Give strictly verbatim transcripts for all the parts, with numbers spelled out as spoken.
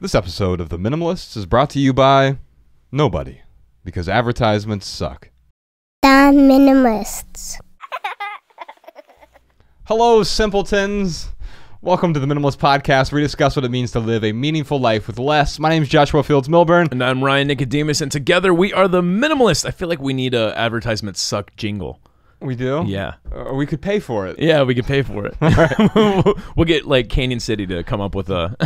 This episode of The Minimalists is brought to you by nobody, because advertisements suck. The Minimalists. Hello, simpletons. Welcome to The Minimalist Podcast, where we discuss what it means to live a meaningful life with less. My name is Joshua Fields Millburn. And I'm Ryan Nicodemus, and together we are The Minimalists. I feel like we need a advertisement suck jingle. We do? Yeah. Or we could pay for it. Yeah, we could pay for it. All right. We'll get like Canyon City to come up with a...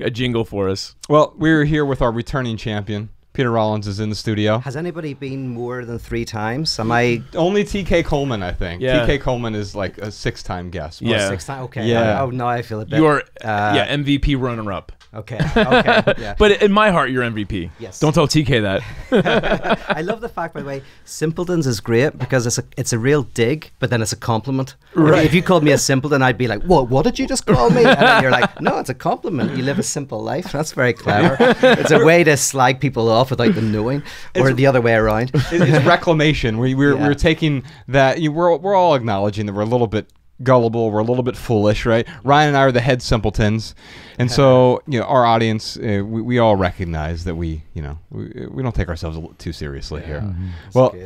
a jingle for us. Well, we're here with our returning champion. Peter Rollins is in the studio. Has anybody been more than three times? Am I... Only T K Coleman, I think. Yeah. T K Coleman is like a six-time guest. Yeah. Oh, six-time? Okay. Yeah. Oh, no, I feel it better. You are, uh, yeah, M V P runner-up. Okay. Okay. Yeah. But in my heart, you're M V P. Yes. Don't tell T K that. I love the fact, by the way, simpletons is great because it's a it's a real dig, but then it's a compliment. Right. If, if you called me a simpleton, I'd be like, "What? What did you just call me?" And then you're like, "No, it's a compliment. You live a simple life. That's very clever." It's a way to slag people off without them knowing, or it's, the other way around. It's reclamation. We we're yeah. we're taking that. You we're we're all acknowledging that we're a little bit gullible, we're a little bit foolish, right? Ryan and I are the head simpletons, and so you know our audience, uh, we, we all recognize that we, you know, we, we don't take ourselves a little too seriously yeah, here. Mm-hmm. Well,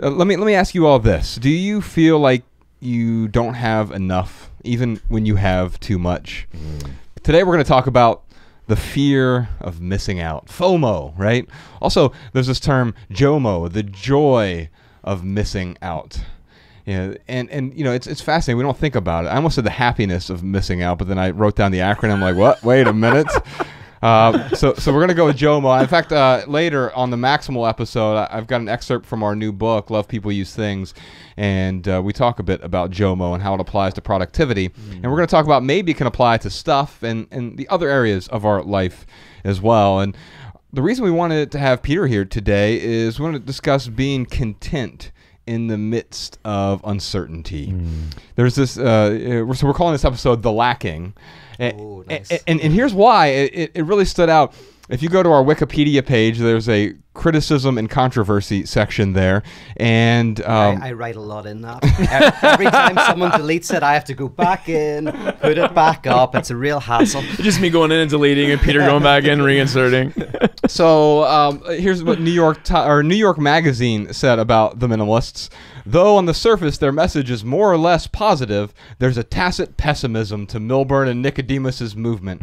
uh, let me let me ask you all this: do you feel like you don't have enough, even when you have too much? Mm. Today, we're going to talk about the fear of missing out, FOMO, right? Also, there's this term JOMO, the joy of missing out. Yeah, and, and you know, it's, it's fascinating. We don't think about it. I almost said the happiness of missing out, but then I wrote down the acronym like, what? Wait a minute. Uh, so, so we're going to go with JOMO. In fact, uh, later on the Maximal episode, I've got an excerpt from our new book, Love People Use Things, and uh, we talk a bit about JOMO and how it applies to productivity. Mm. And we're going to talk about maybe it can apply to stuff and, and the other areas of our life as well. And the reason we wanted to have Peter here today is we want to discuss being content in the midst of uncertainty. Mm. There's this, uh, so we're calling this episode The Lacking. Ooh, and, nice. and, and here's why it, it really stood out. If you go to our Wikipedia page, there's a criticism and controversy section there. And um, I, I write a lot in that. Every time someone deletes it, I have to go back in, put it back up. It's a real hassle. Just me going in and deleting and Peter going back in, reinserting. So um, here's what New York or New York Magazine said about The Minimalists. Though on the surface their message is more or less positive, there's a tacit pessimism to Millburn and Nicodemus's movement.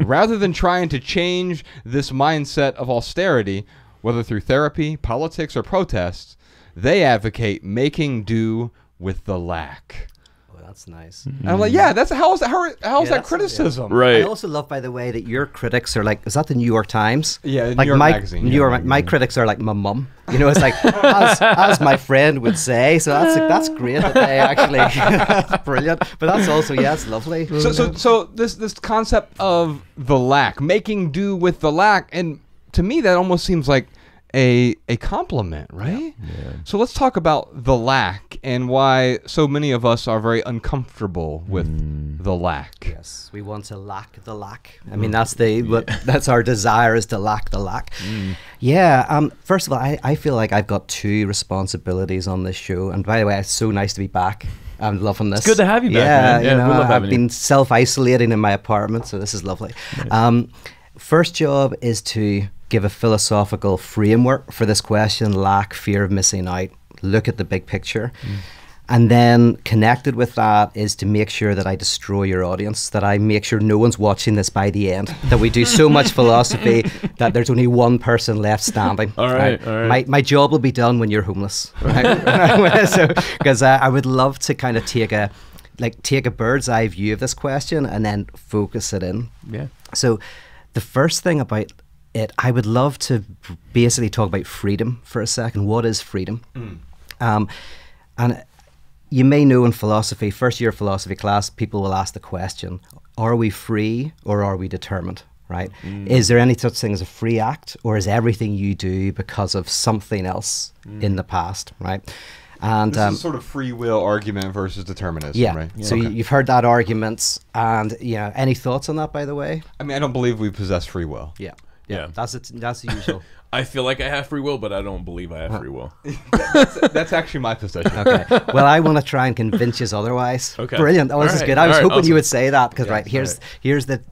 Rather than trying to change this mindset of austerity, whether through therapy, politics, or protests, they advocate making do with the lack. Oh, that's nice. Mm-hmm. And I'm like, yeah, that's how is that, how, how is yeah, that criticism? Yeah. Right. I also love, by the way, that your critics are like, is that the New York Times? Yeah, like New York my, Magazine. New York, yeah. my, my critics are like my mum. You know, it's like, as, as my friend would say. So that's like, that's great that they actually, that's brilliant. But that's also, yeah, it's lovely. So, so, so this, this concept of the lack, making do with the lack, and to me, that almost seems like a a compliment, right? Yeah. Yeah. So let's talk about the lack and why so many of us are very uncomfortable with mm. the lack. Yes, we want to lack the lack. I mean, that's the what, that's our desire, is to lack the lack. Mm. Yeah. Um. First of all, I I feel like I've got two responsibilities on this show. And by the way, it's so nice to be back. I'm loving this. It's good to have you back. Yeah. Man. Yeah. You know, we love having I've been you. self isolating in my apartment, so this is lovely. Nice. Um. First job is to give a philosophical framework for this question, lack, fear of missing out, look at the big picture. Mm. And then connected with that is to make sure that I destroy your audience, that I make sure no one's watching this by the end, that we do so much philosophy that there's only one person left standing. All right, right? All right. My, my job will be done when you're homeless. Right? So, because uh, I would love to kind of take a, like take a bird's eye view of this question and then focus it in. Yeah. So the first thing about It, I would love to basically talk about freedom for a second. What is freedom? Mm. Um, and you may know in philosophy, first year philosophy class, people will ask the question, are we free or are we determined, right? Mm. Is there any such thing as a free act, or is everything you do because of something else mm. in the past, right? And this um, is sort of free will argument versus determinism, yeah. right? Yeah. So okay. you've heard that argument, and you know, any thoughts on that, by the way? I mean, I don't believe we possess free will. Yeah. Yeah, yeah, that's it. That's the usual. I feel like I have free will, but I don't believe I have free will. that's, that's actually my position. Okay. Well, I want to try and convince you otherwise. Okay. Brilliant. Oh, all this right. is good. I was All hoping right. you would say that because yeah, right here's right. here's the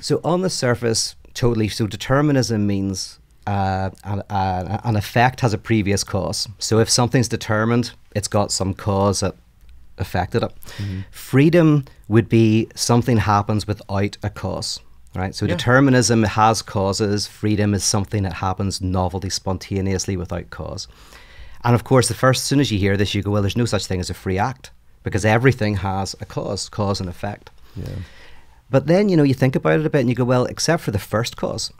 So on the surface, totally. So determinism means uh, an, uh, an effect has a previous cause. So if something's determined, it's got some cause that affected it. Mm-hmm. Freedom would be something happens without a cause, right? So yeah. Determinism has causes. Freedom is something that happens novelty, spontaneously, without cause. And of course, the first, as soon as you hear this, you go, well, there's no such thing as a free act, because everything has a cause, cause and effect. Yeah. But then, you know, you think about it a bit and you go, well, except for the first cause.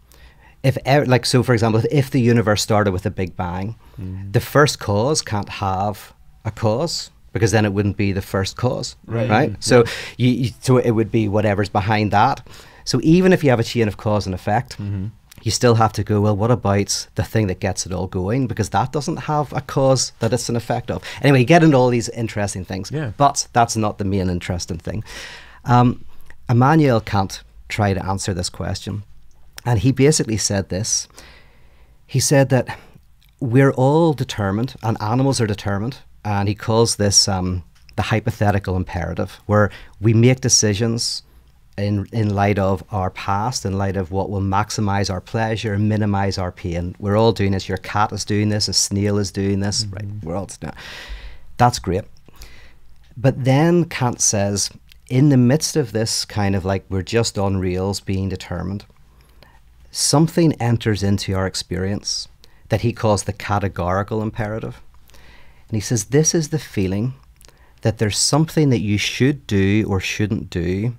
If, like, so for example, if the universe started with a big bang, mm. the first cause can't have a cause, because then it wouldn't be the first cause, right? right? So, you, you, so it would be whatever's behind that. So even if you have a chain of cause and effect, mm-hmm. you still have to go, well, what about the thing that gets it all going? Because that doesn't have a cause that it's an effect of. Anyway, you get into all these interesting things, yeah. but that's not the main interesting thing. Um, Immanuel Kant tried to answer this question, and he basically said this. He said that we're all determined, and animals are determined, and he calls this um, the hypothetical imperative, where we make decisions in, in light of our past, in light of what will maximize our pleasure and minimize our pain. We're all doing this. Your cat is doing this, a snail is doing this, mm-hmm. right? We're all doing that. That's great. But then Kant says, in the midst of this kind of like, we're just on rails being determined, something enters into our experience that he calls the categorical imperative. And he says, this is the feeling that there's something that you should do or shouldn't do,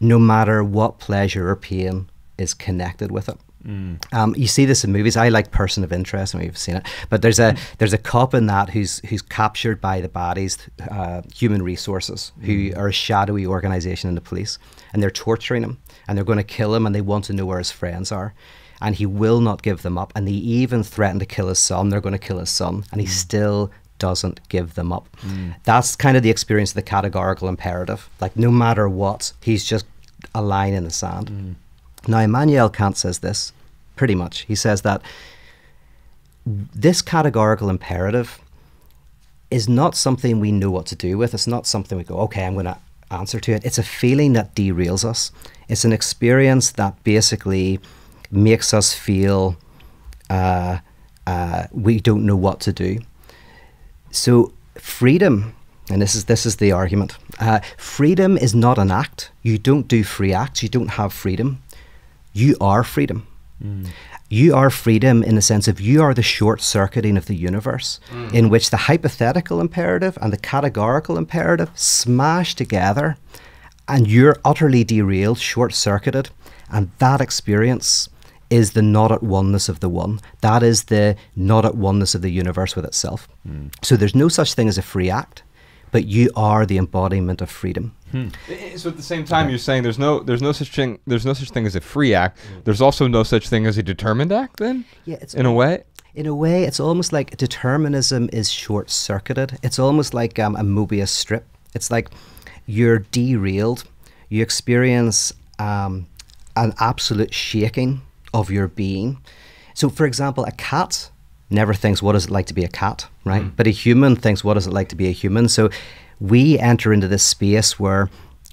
no matter what pleasure or pain is connected with it. Mm. Um, you see this in movies. I like Person of Interest, and we've seen it. But there's a there's a cop in that who's who's captured by the baddies, uh, Human Resources, who mm. are a shadowy organization in the police, and they're torturing him, and they're going to kill him, and they want to know where his friends are, and he will not give them up, and they even threaten to kill his son. They're going to kill his son, and he mm. still doesn't give them up. Mm. That's kind of the experience of the categorical imperative. Like, no matter what, he's just a line in the sand. Mm. Now, Immanuel Kant says this, pretty much. He says that this categorical imperative is not something we know what to do with. It's not something we go, okay, I'm going to answer to it. It's a feeling that derails us. It's an experience that basically makes us feel uh, uh, we don't know what to do. So freedom, and this is, this is the argument, uh, freedom is not an act. You don't do free acts. You don't have freedom. You are freedom. Mm. You are freedom in the sense of you are the short-circuiting of the universe, mm. in which the hypothetical imperative and the categorical imperative smash together, and you're utterly derailed, short-circuited, and that experience is the not at oneness of the one. That is the not at oneness of the universe with itself. Mm. So there's no such thing as a free act, but you are the embodiment of freedom. Hmm. So at the same time, yeah. you're saying there's no there's no such thing there's no such thing as a free act. Mm. There's also no such thing as a determined act. Then, yeah, it's in a way. In a way, it's almost like determinism is short-circuited. It's almost like um, a Möbius strip. It's like you're derailed. You experience um, an absolute shaking of your being. So for example, a cat never thinks, what is it like to be a cat, right? Mm. But a human thinks, what is it like to be a human? So we enter into this space where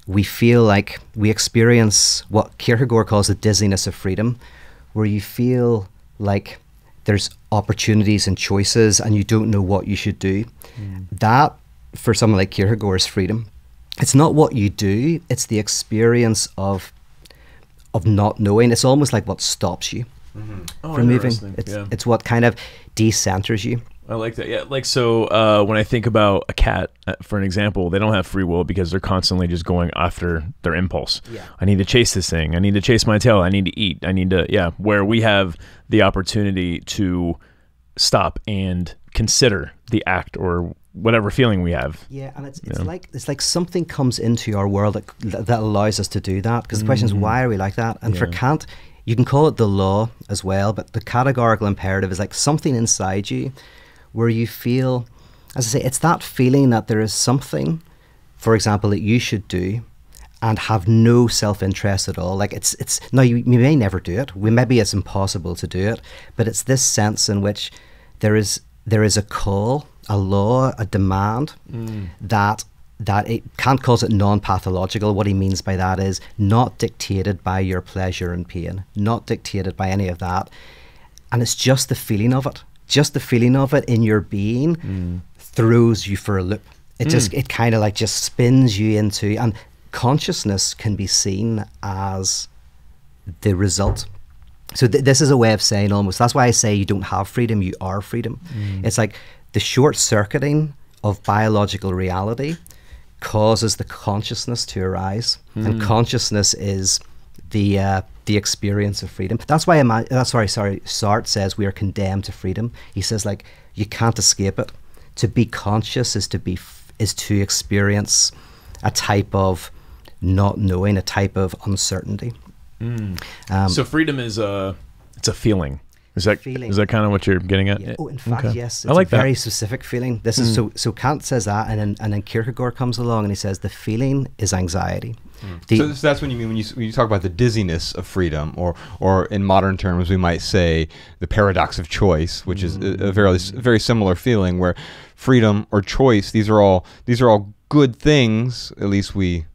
we feel like we experience what Kierkegaard calls the dizziness of freedom, where you feel like there's opportunities and choices and you don't know what you should do. Mm. That, for someone like Kierkegaard, is freedom. It's not what you do, it's the experience of of not knowing. It's almost like what stops you mm-hmm. oh, from moving. It's, yeah. it's what kind of decenters you. I like that. Yeah, like, so uh, when I think about a cat, uh, for an example, they don't have free will because they're constantly just going after their impulse. Yeah. I need to chase this thing. I need to chase my tail. I need to eat. I need to, yeah, where we have the opportunity to stop and consider the act or whatever feeling we have. Yeah, and it's, it's yeah. like it's like something comes into our world that, that allows us to do that, because the mm-hmm. question is, why are we like that? And yeah. for Kant, you can call it the law as well, but the categorical imperative is like something inside you where you feel, as I say, it's that feeling that there is something, for example, that you should do and have no self-interest at all. Like it's, it's now you, you may never do it, we, maybe it's impossible to do it, but it's this sense in which there is there is a call, a law, a demand mm. that that it, Kant calls it non-pathological. What he means by that is not dictated by your pleasure and pain, not dictated by any of that. And it's just the feeling of it, just the feeling of it in your being mm. throws you for a loop. It mm. just, it kind of like just spins you into, and consciousness can be seen as the result. So th this is a way of saying almost, that's why I say you don't have freedom, you are freedom. Mm. It's like the short circuiting of biological reality causes the consciousness to arise, mm. and consciousness is the uh, the experience of freedom. That's why Ima that's why sorry Sartre says we are condemned to freedom. He says like you can't escape it. To be conscious is to be f is to experience a type of not knowing, a type of uncertainty. Mm. Um, so freedom is a it's a feeling. Is that feeling. Is that kind of what you're getting at? Yeah. Oh, in fact, okay. yes. It's I like a that. Very specific feeling. This mm. is so. So Kant says that, and then and then Kierkegaard comes along and he says the feeling is anxiety. Mm. The, so, so that's when you mean when you when you talk about the dizziness of freedom, or or in modern terms we might say the paradox of choice, which mm. is a, a very very similar feeling where freedom or choice, these are all these are all good things. At least we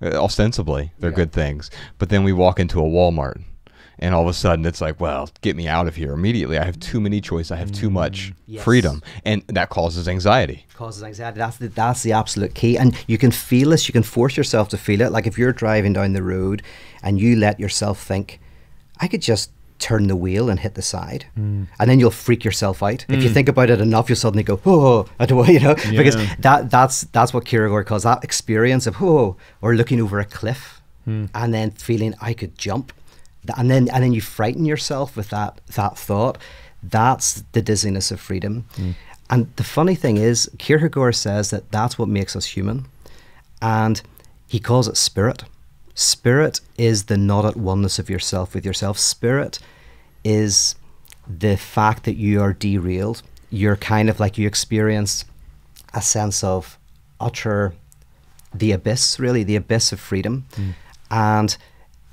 uh, ostensibly they're yeah. good things, but then we walk into a Walmart. And all of a sudden, it's like, well, get me out of here immediately. I have too many choices. I have too much yes. freedom. And that causes anxiety. Causes anxiety. That's the, that's the absolute key. And you can feel this. You can force yourself to feel it. Like if you're driving down the road and you let yourself think, I could just turn the wheel and hit the side. Mm. And then you'll freak yourself out. Mm. If you think about it enough, you'll suddenly go, oh, I don't want, you know, yeah. because that, that's, that's what Kierkegaard calls that experience of, oh, or looking over a cliff mm. and then feeling I could jump. And then, and then you frighten yourself with that that thought. That's the dizziness of freedom. Mm. And the funny thing is, Kierkegaard says that that's what makes us human, and he calls it spirit. Spirit is the not at oneness of yourself with yourself. Spirit is the fact that you are derailed. You're kind of like you experience a sense of utter the abyss, really, the abyss of freedom, mm. and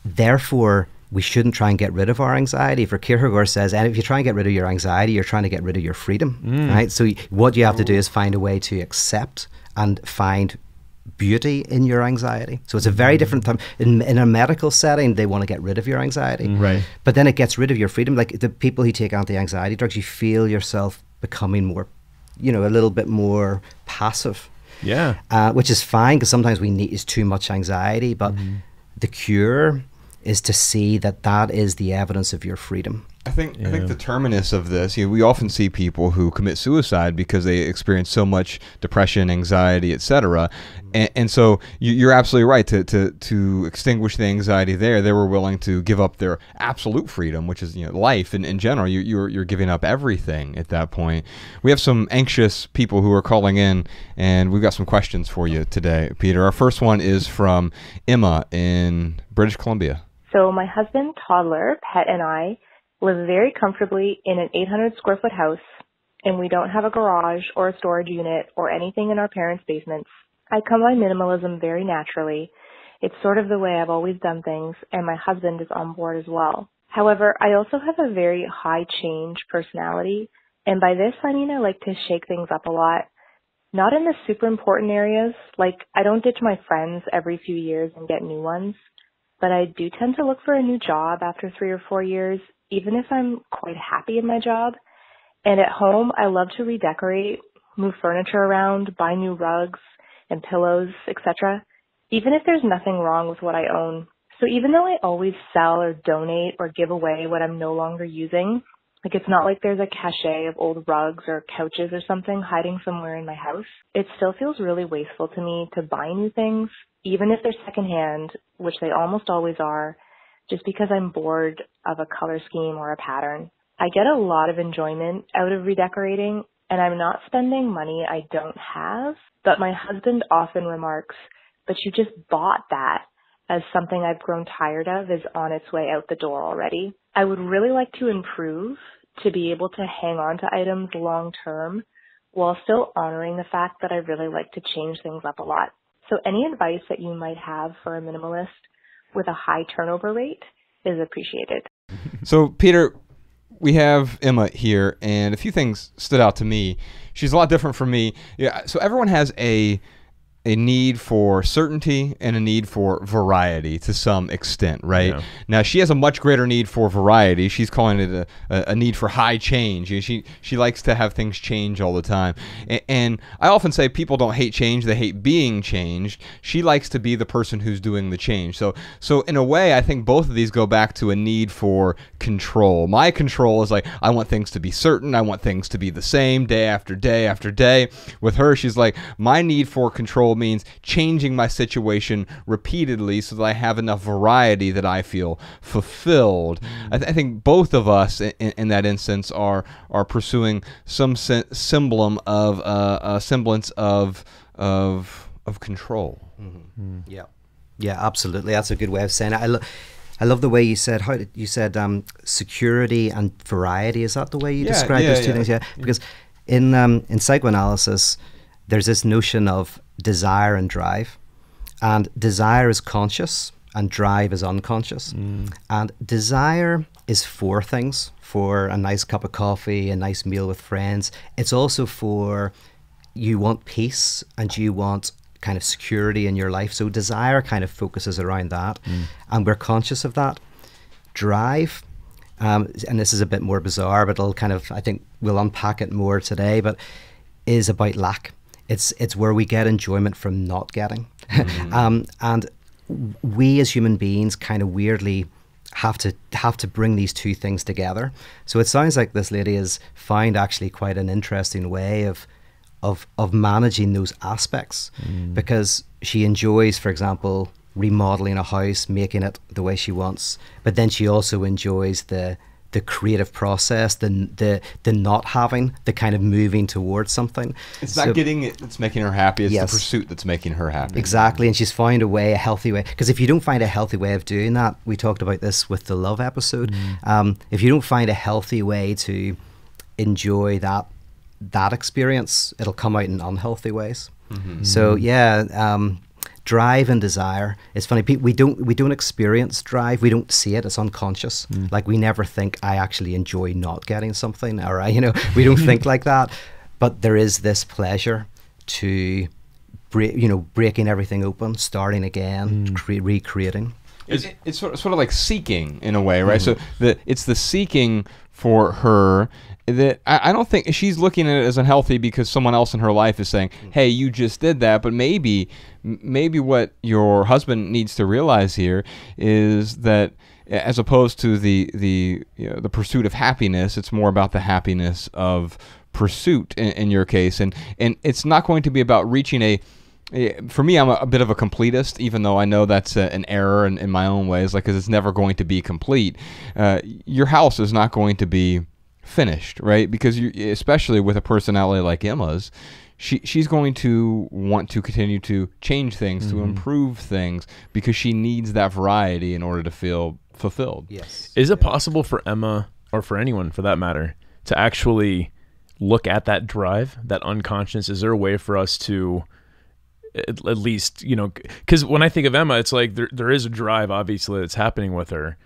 therefore. We shouldn't try and get rid of our anxiety. For Kierkegaard says, and if you try and get rid of your anxiety, you're trying to get rid of your freedom, mm. right? So what you have to do is find a way to accept and find beauty in your anxiety. So it's a very different time. In, in a medical setting, they want to get rid of your anxiety. Right. But then it gets rid of your freedom. Like the people who take anti-anxiety drugs, you feel yourself becoming more, you know, a little bit more passive. Yeah. Uh, which is fine, because sometimes we need is too much anxiety, but mm. the cure is to see that that is the evidence of your freedom. I think yeah. I think the terminus of this, you know, we often see people who commit suicide because they experience so much depression, anxiety, et cetera. And, and so you, you're absolutely right to, to to extinguish the anxiety there. They were willing to give up their absolute freedom, which is you know, life in, in general. You, you're, you're giving up everything at that point. We have some anxious people who are calling in, and we've got some questions for you today, Peter. Our first one is from Emma in British Columbia. So my husband, toddler, pet, and I live very comfortably in an eight hundred square foot house, and we don't have a garage or a storage unit or anything in our parents' basements. I come by minimalism very naturally. It's sort of the way I've always done things, and my husband is on board as well. However, I also have a very high change personality, and by this I mean I like to shake things up a lot. Not in the super important areas, like I don't ditch my friends every few years and get new ones, but I do tend to look for a new job after three or four years, even if I'm quite happy in my job. And at home, I love to redecorate, move furniture around, buy new rugs and pillows, et cetera, even if there's nothing wrong with what I own. So even though I always sell or donate or give away what I'm no longer using, like it's not like there's a cache of old rugs or couches or something hiding somewhere in my house, it still feels really wasteful to me to buy new things, even if they're secondhand, which they almost always are, just because I'm bored of a color scheme or a pattern. I get a lot of enjoyment out of redecorating, and I'm not spending money I don't have, but my husband often remarks, but you just bought that, as something I've grown tired of is on its way out the door already. I would really like to improve to be able to hang on to items long term while still honoring the fact that I really like to change things up a lot. So any advice that you might have for a minimalist with a high turnover rate is appreciated. So Peter, we have Emma here, and a few things stood out to me. She's a lot different from me. Yeah. So everyone has a a need for certainty and a need for variety to some extent, right? Yeah. Now, she has a much greater need for variety. She's calling it a, a, a need for high change. You know, she, she likes to have things change all the time. And, and I often say people don't hate change, they hate being changed. She likes to be the person who's doing the change. So, so in a way, I think both of these go back to a need for control. My control is like, I want things to be certain. I want things to be the same day after day after day. With her, she's like, my need for control means changing my situation repeatedly so that I have enough variety that I feel fulfilled. I, th I think both of us in, in that instance are are pursuing some se semblance of uh, a semblance of of of control. Mm-hmm. Yeah, yeah, absolutely. That's a good way of saying it. I love. I love the way you said how you said um, security and variety. Is that the way you yeah, describe yeah, those two yeah. things? Yeah, because in um, in psychoanalysis, there's this notion of desire and drive, and desire is conscious and drive is unconscious. Mm. And desire is for things, for a nice cup of coffee, a nice meal with friends. It's also for, you want peace and you want kind of security in your life. So desire kind of focuses around that. Mm. And we're conscious of that. Drive, um, and this is a bit more bizarre, but it'll kind of, I think we'll unpack it more today, but is about lack. It's, it's where we get enjoyment from not getting. Mm. um, and we as human beings kind of weirdly have to have to bring these two things together. So it sounds like this lady has found actually quite an interesting way of, of, of managing those aspects, mm. because she enjoys, for example, remodeling a house, making it the way she wants, but then she also enjoys the the creative process, the the the not having, the kind of moving towards something. It's so, not getting it that's making her happy, it's yes. the pursuit that's making her happy. Exactly, and she's found a way, a healthy way. Because if you don't find a healthy way of doing that, we talked about this with the love episode, mm. um, if you don't find a healthy way to enjoy that, that experience, it'll come out in unhealthy ways. Mm-hmm. So yeah, um, drive and desire. It's funny, we don't we don't experience drive, we don't see it, it's unconscious. Mm. Like we never think, I actually enjoy not getting something, or I, you know, we don't think like that. But there is this pleasure to, break, you know, breaking everything open, starting again, mm. cre recreating. It's, it's sort of, sort of like seeking in a way, right? Mm. So the, it's the seeking for her that I, I don't think she's looking at it as unhealthy because someone else in her life is saying, hey, you just did that. But maybe maybe what your husband needs to realize here is that as opposed to the the, you know, the pursuit of happiness, it's more about the happiness of pursuit in, in your case. And, and it's not going to be about reaching a... For me, I'm a, a bit of a completist, even though I know that's a, an error in, in my own ways, like, because it's never going to be complete. Uh, your house is not going to be finished, right? Because you, especially with a personality like Emma's, she, she's going to want to continue to change things, mm-hmm. to improve things, because she needs that variety in order to feel fulfilled. Yes. Is it yeah. possible for Emma, or for anyone for that matter, to actually look at that drive, that unconscious? Is there a way for us to... At, at least, you know, because when I think of Emma, it's like there, there is a drive, obviously, that's happening with her.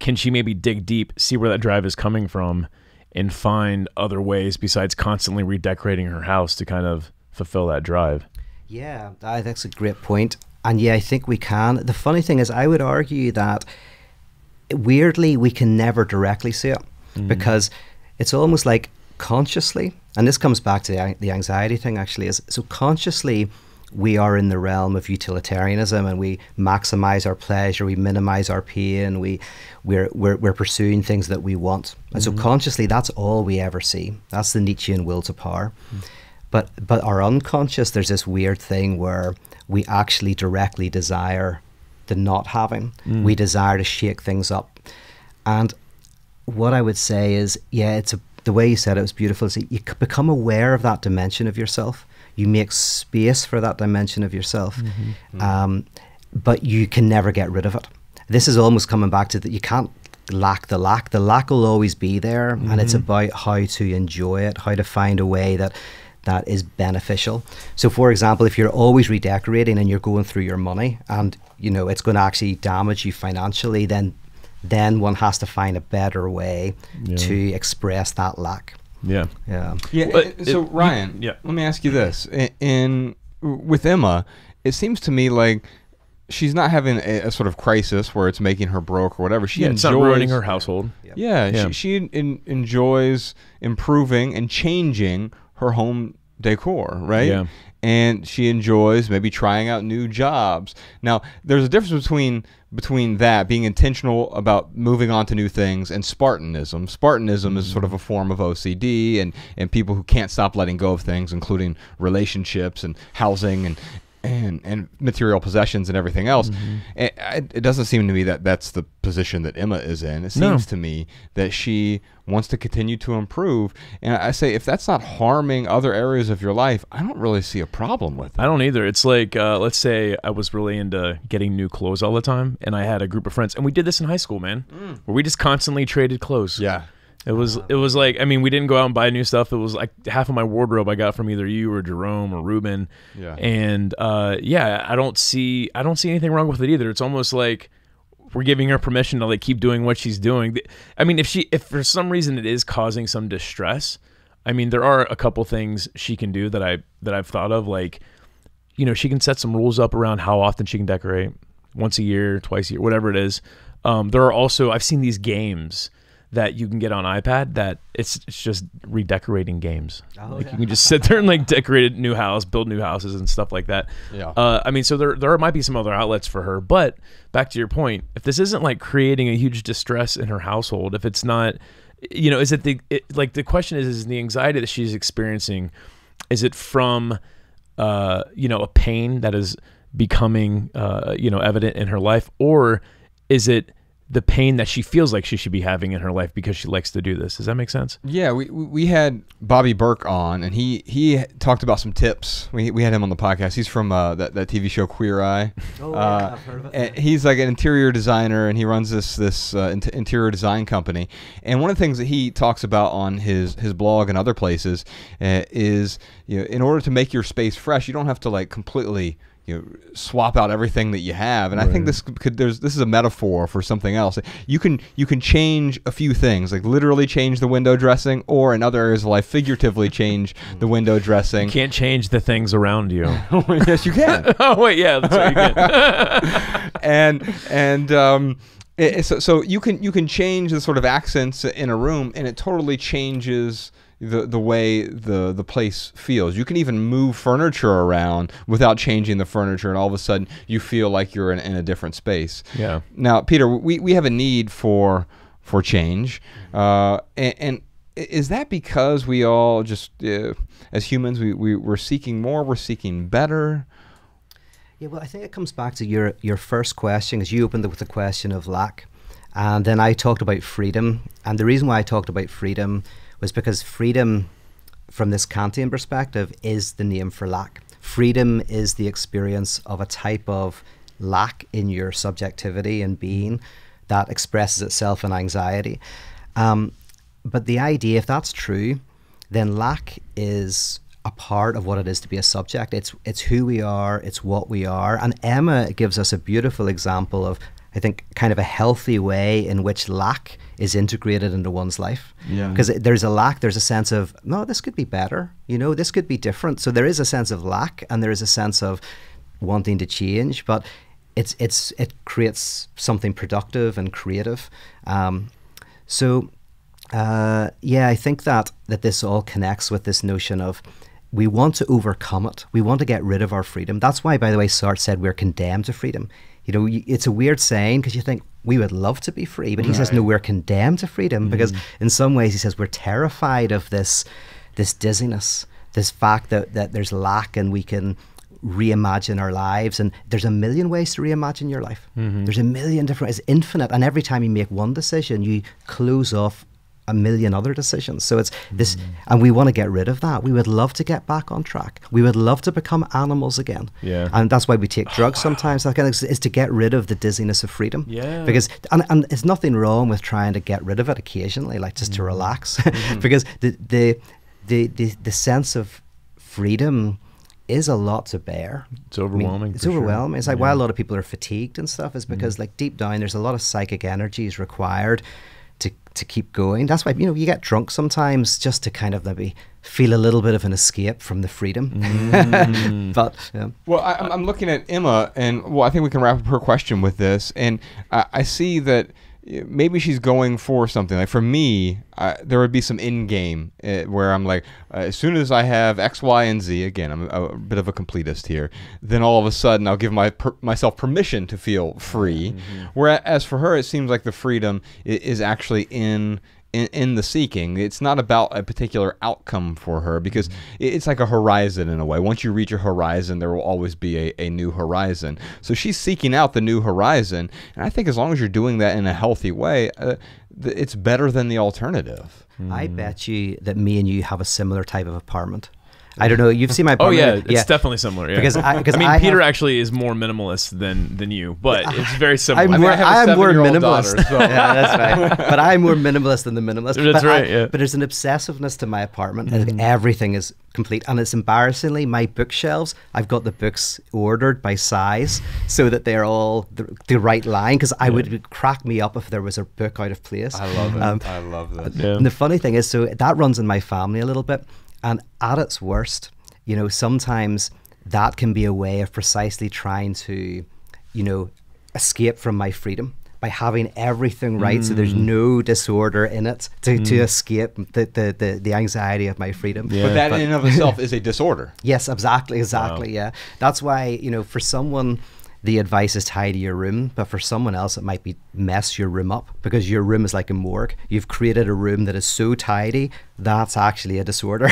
Can she maybe dig deep, see where that drive is coming from, and find other ways besides constantly redecorating her house to kind of fulfill that drive? Yeah, that's a great point. And yeah, I think we can. The funny thing is, I would argue that, weirdly, we can never directly see it, mm. because it's almost like consciously, and this comes back to the, the anxiety thing, actually, is so consciously... we are in the realm of utilitarianism, and we maximize our pleasure, we minimize our pain, we, we're, we're, we're pursuing things that we want. And mm-hmm. so consciously, that's all we ever see. That's the Nietzschean will to power. Mm-hmm. But, but our unconscious, there's this weird thing where we actually directly desire the not having. Mm-hmm. We desire to shake things up. And what I would say is, yeah, it's a, the way you said it was beautiful, is that you become aware of that dimension of yourself. You make space for that dimension of yourself, mm-hmm. um, but you can never get rid of it. This is almost coming back to that you can't lack the lack. The lack will always be there, mm-hmm. and it's about how to enjoy it, how to find a way that that is beneficial. So, for example, if you're always redecorating and you're going through your money, and you know it's going to actually damage you financially, then then one has to find a better way yeah. to express that lack. Yeah. Yeah. Yeah. Well, it, so Ryan, yeah. let me ask you this: in with Emma, it seems to me like she's not having a, a sort of crisis where it's making her broke or whatever. She yeah, enjoys, it's not ruining her household. Yep. Yeah, yeah, she, she in, enjoys improving and changing her home decor, right? Yeah. And she enjoys maybe trying out new jobs. Now, there's a difference between between that, being intentional about moving on to new things, and Spartanism. Spartanism mm-hmm. is sort of a form of O C D and, and people who can't stop letting go of things, including relationships and housing and And, and material possessions and everything else. Mm-hmm. it, it doesn't seem to me that that's the position that Emma is in. It seems no. to me that she wants to continue to improve. And I say, if that's not harming other areas of your life, I don't really see a problem with it. I don't either. It's like, uh, let's say I was really into getting new clothes all the time, and I had a group of friends, and we did this in high school, man, mm. where we just constantly traded clothes. Yeah. It was, it was like, I mean, we didn't go out and buy new stuff. It was like half of my wardrobe I got from either you or Jerome or Ruben. Yeah. And uh, yeah, I don't see, I don't see anything wrong with it either. It's almost like we're giving her permission to like keep doing what she's doing. I mean, if she, if for some reason it is causing some distress, I mean, there are a couple things she can do that I, that I've thought of, like, you know, she can set some rules up around how often she can decorate, once a year, twice a year, whatever it is. Um, there are also, I've seen these games that you can get on iPad that it's, it's just redecorating games. Oh, like yeah. You can just sit there and like decorate a new house, build new houses and stuff like that. Yeah. Uh, I mean, so there, there might be some other outlets for her, but back to your point, if this isn't like creating a huge distress in her household, if it's not, you know, is it the, it, like the question is, is the anxiety that she's experiencing, is it from, uh, you know, a pain that is becoming, uh, you know, evident in her life, or is it the pain that she feels like she should be having in her life because she likes to do this? Does that make sense? Yeah, we we had Bobby Burke on, and he he talked about some tips. We we had him on the podcast. He's from uh, that that T V show Queer Eye. Oh, uh, yeah, I've heard of it. He's like an interior designer, and he runs this this uh, interior design company. And one of the things that he talks about on his his blog and other places uh, is, you know, in order to make your space fresh, you don't have to like completely, you know, swap out everything that you have, and right. I think this could, there's this is a metaphor for something else. You can you can change a few things, like literally change the window dressing, or in other areas of life, figuratively change the window dressing. You can't change the things around you. Yes, you can. Oh wait, yeah, that's right, you can. and and um, it, so so you can you can change the sort of accents in a room, and it totally changes the the way the the place feels. You can even move furniture around without changing the furniture, and all of a sudden you feel like you're in, in a different space. Yeah. Now, Peter, we we have a need for for change, uh, and, and is that because we all just uh, as humans we, we we're seeking more, we're seeking better? Yeah. Well, I think it comes back to your your first question, because you opened it with the question of lack, and then I talked about freedom, and the reason why I talked about freedom was because freedom, from this Kantian perspective, is the name for lack. Freedom is the experience of a type of lack in your subjectivity and being that expresses itself in anxiety. Um, but the idea, if that's true, then lack is a part of what it is to be a subject. It's, it's who we are, it's what we are. And Emma gives us a beautiful example of, I think, kind of a healthy way in which lack is integrated into one's life. Yeah. Because there's a lack, there's a sense of, no, this could be better, you know, this could be different. So there is a sense of lack, and there is a sense of wanting to change, but it's, it's, it creates something productive and creative. Um, so uh, yeah, I think that, that this all connects with this notion of, we want to overcome it. We want to get rid of our freedom. That's why, by the way, Sartre said we're condemned to freedom. You know, it's a weird saying, because you think we would love to be free, but he right. says, no, we're condemned to freedom, because mm. in some ways he says we're terrified of this, this dizziness, this fact that, that there's lack, and we can reimagine our lives. And there's a million ways to reimagine your life. Mm-hmm. There's a million different, it's infinite. And every time you make one decision, you close off a million other decisions. So it's this, mm-hmm. and we want to get rid of that. We would love to get back on track. We would love to become animals again. Yeah. And that's why we take drugs oh, sometimes, wow. that kind of, is to get rid of the dizziness of freedom. Yeah. Because, and, and it's nothing wrong with trying to get rid of it occasionally, like just mm-hmm. to relax. Mm-hmm. Because the, the, the, the, the sense of freedom is a lot to bear. It's overwhelming. I mean, it's overwhelming. Sure. It's like yeah. why a lot of people are fatigued and stuff is because mm-hmm. like deep down, there's a lot of psychic energies required to to keep going. That's why, you know, you get drunk sometimes just to kind of maybe feel a little bit of an escape from the freedom. Mm. But yeah. Well, I, I'm looking at Emma, and well, I think we can wrap up her question with this. And I, I see that maybe she's going for something. Like for me, I, there would be some end game uh, where I'm like, uh, as soon as I have X, Y, and Z, again, I'm a, a bit of a completist here, then all of a sudden I'll give my per myself permission to feel free. Mm-hmm. Whereas for her, it seems like the freedom is actually in... In, in the seeking. It's not about a particular outcome for her, because it's like a horizon in a way. Once you reach a horizon, there will always be a, a new horizon. So she's seeking out the new horizon, and I think as long as you're doing that in a healthy way, uh, it's better than the alternative. I bet you that me and you have a similar type of apartment. I don't know. You've seen my apartment. Oh yeah, it's yeah. definitely similar. Yeah, because I, because I mean, I Peter have, actually is more minimalist than than you, but I, it's very similar. I'm more, I mean, I I'm more minimalist. Daughter, so. Yeah, that's right. But I'm more minimalist than the minimalist. That's but right. I, yeah. But there's an obsessiveness to my apartment. Mm. And everything is complete, and it's embarrassingly my bookshelves. I've got the books ordered by size so that they're all the, the right line, because I yeah. would, would crack me up if there was a book out of place. I love it. Um, I love that. Yeah. And the funny thing is, so that runs in my family a little bit. And at its worst, you know, sometimes that can be a way of precisely trying to, you know, escape from my freedom by having everything right. Mm. So there's no disorder in it to, mm. to escape the, the, the, the anxiety of my freedom. Yeah. But that but, in and of itself is a disorder. Yes, exactly. Exactly. Wow. Yeah. That's why, you know, for someone, the advice is tidy your room, but for someone else, it might be mess your room up, because your room is like a morgue. You've created a room that is so tidy, that's actually a disorder.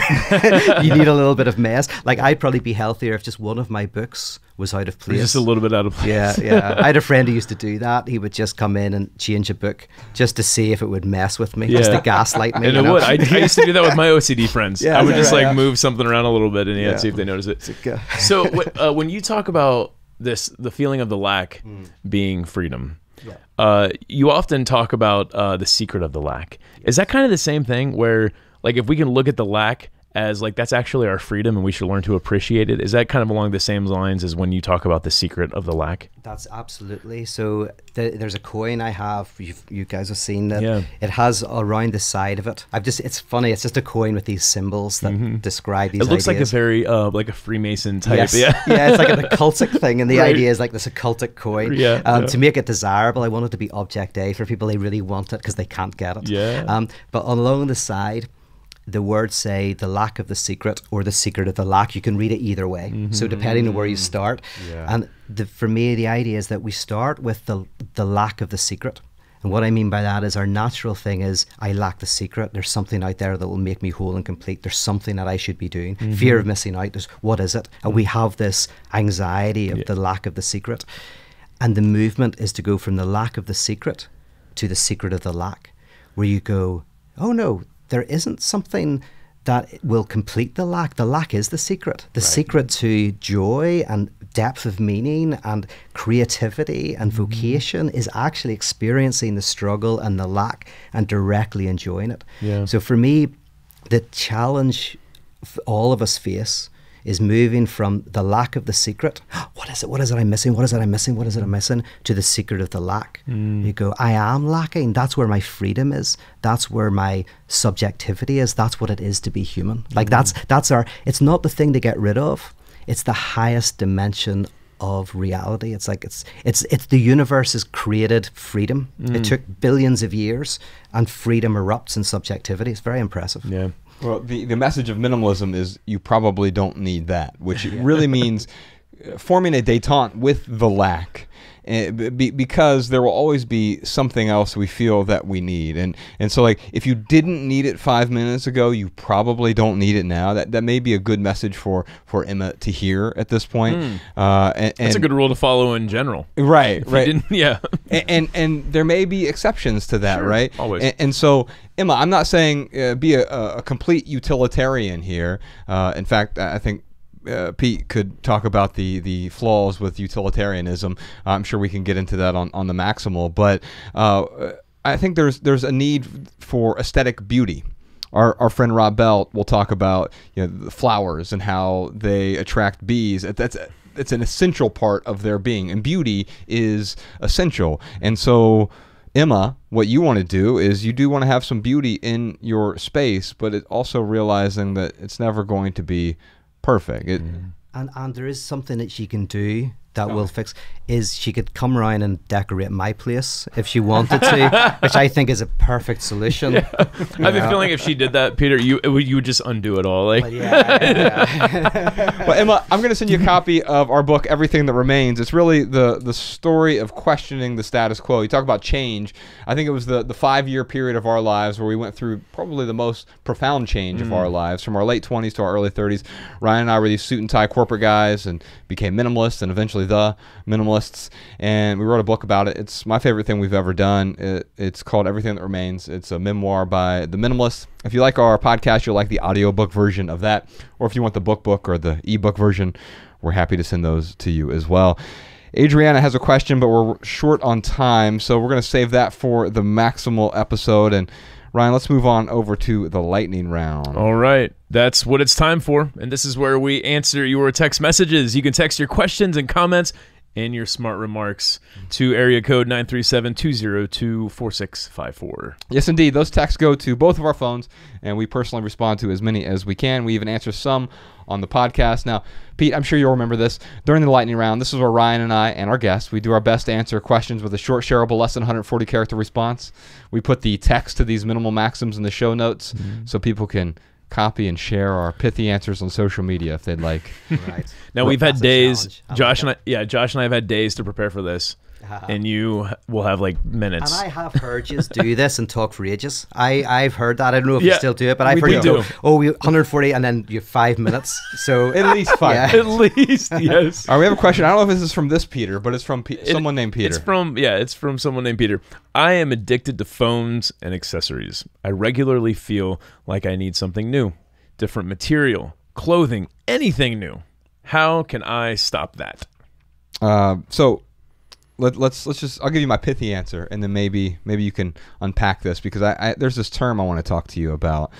You need a little bit of mess. Like, I'd probably be healthier if just one of my books was out of place. Just a little bit out of place. Yeah, yeah. I had a friend who used to do that. He would just come in and change a book just to see if it would mess with me, yeah. just to gaslight me. And it know? would. I, I used to do that with my O C D friends. Yeah, I would just right, like yeah. move something around a little bit and yeah. see if they notice it. So uh, when you talk about this, the feeling of the lack mm. being freedom. Yeah. Uh, you often talk about uh, the secret of the lack. Is that kind of the same thing where, like, if we can look at the lack as like, that's actually our freedom and we should learn to appreciate it? Is that kind of along the same lines as when you talk about the secret of the lack? That's absolutely. So th there's a coin I have, you've, you guys have seen that. Yeah. It has around the side of it. I've just, it's funny. It's just a coin with these symbols that mm-hmm. describe these It looks ideas. like a very, uh, like a Freemason type. Yes. Yeah. Yeah. It's like an occultic thing. And the right. idea is like this occultic coin. Yeah, um, yeah. To make it desirable, I want it to be object A for people. They really want it because they can't get it. Yeah. Um, but along the side, the words say the lack of the secret or the secret of the lack. You can read it either way. Mm-hmm. So depending on where you start. Yeah. And the, for me, the idea is that we start with the, the lack of the secret. And what I mean by that is our natural thing is, I lack the secret. There's something out there that will make me whole and complete. There's something that I should be doing. Mm-hmm. Fear of missing out. There's, what is it? And we have this anxiety of yeah. the lack of the secret. And the movement is to go from the lack of the secret to the secret of the lack, where you go, oh no, there isn't something that will complete the lack. The lack is the secret. The right. secret to joy and depth of meaning and creativity and mm-hmm. vocation is actually experiencing the struggle and the lack and directly enjoying it. Yeah. So for me, the challenge all of us face is moving from the lack of the secret, what is it, what is it I'm missing, what is it I'm missing, what is it I'm missing, to the secret of the lack. Mm. You go, I am lacking, that's where my freedom is, that's where my subjectivity is, that's what it is to be human. Like mm. that's, that's our, it's not the thing to get rid of, it's the highest dimension of reality. It's like, it's, it's, it's the universe has created freedom. Mm. It took billions of years and freedom erupts in subjectivity. It's very impressive. Yeah. Well, the, the message of minimalism is you probably don't need that, which yeah. really means forming a detente with the lack, because there will always be something else we feel that we need. And and so like, if you didn't need it five minutes ago, you probably don't need it now. That that may be a good message for for Emma to hear at this point. Mm. Uh, and, and, That's a good rule to follow in general. Right, right. Didn't, yeah. and, and, and there may be exceptions to that, sure, right? Always. And, and so, Emma, I'm not saying uh, be a, a complete utilitarian here. Uh, in fact, I think Uh, Pete could talk about the the flaws with utilitarianism. I'm sure we can get into that on on the maximal, but uh, I think there's there's a need for aesthetic beauty. Our, our friend Rob Bell will talk about, you know, the flowers and how they attract bees. That's it's an essential part of their being, and beauty is essential. And so Emma, what you want to do is you do want to have some beauty in your space, but it also realizing that it's never going to be perfect. It, and and there is something that she can do that oh. will fix, is she could come around and decorate my place if she wanted to, which I think is a perfect solution. Yeah. I have know? a feeling if she did that, Peter, you you would just undo it all. Like, well, yeah, yeah. Well, Emma, I'm going to send you a copy of our book, Everything That Remains. It's really the the story of questioning the status quo. You talk about change. I think it was the the five year period of our lives where we went through probably the most profound change mm. of our lives, from our late twenties to our early thirties. Ryan and I were these suit and tie corporate guys and became minimalists and eventually The Minimalists, and we wrote a book about it. It's my favorite thing we've ever done. It, it's called Everything That Remains. It's a memoir by The Minimalists. If you like our podcast, you'll like the audiobook version of that, or if you want the book book or the ebook version, we're happy to send those to you as well. Adriana has a question, but we're short on time, so we're going to save that for the maximal episode. And Ryan, let's move on over to the lightning round. All right. That's what it's time for. And this is where we answer your text messages. You can text your questions and comments and your smart remarks to area code nine three seven, two oh two, four six five four. Yes, indeed. Those texts go to both of our phones, and we personally respond to as many as we can. We even answer some on the podcast. Now, Pete, I'm sure you'll remember this. During the lightning round, this is where Ryan and I and our guests, we do our best to answer questions with a short, shareable, less than one hundred forty character response. We put the text to these minimal maxims in the show notes mm-hmm. so people can copy and share our pithy answers on social media if they'd like. Right. Now, we've had days, oh Josh and I, yeah, Josh and I have had days to prepare for this, uh-huh. and you will have like minutes. And I have heard you do this and talk for ages. I, I've heard that. I don't know if yeah, you still do it, but I've heard you do. Go, oh, we one hundred forty, and then you have five minutes. So at least five. Yeah. At least, yes. All right, we have a question. I don't know if this is from this Peter, but it's from P it, someone named Peter. It's from, yeah, it's from someone named Peter. I am addicted to phones and accessories. I regularly feel like I need something new, different material, clothing, anything new. How can I stop that? Uh, so let, let's let's just I'll give you my pithy answer, and then maybe maybe you can unpack this, because I, I there's this term I want to talk to you about.